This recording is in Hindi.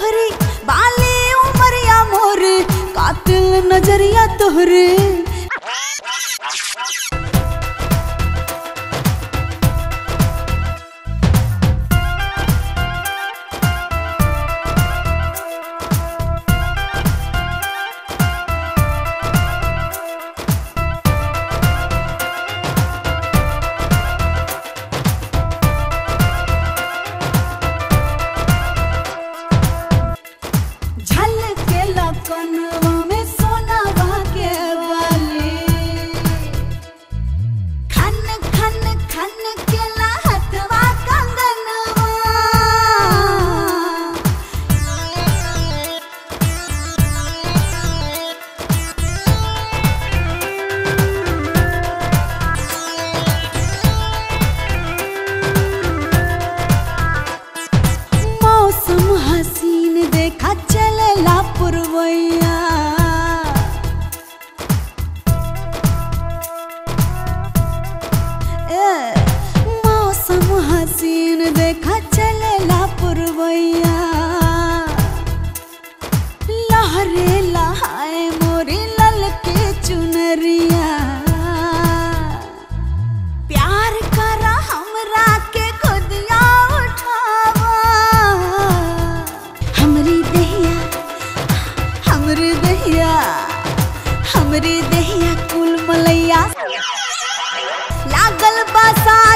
तोहरे बाले उमर या मोर कातिल नजरिया तोहरे। देखा चलेला पुरवैया मौसम हसीन देखा चलेला पुरवैया लहरे लहाए मोरी ललके चुनरिया प्यार करा हमरा के खुदिया हमरे देहिया कुल मलैया लागल बासा।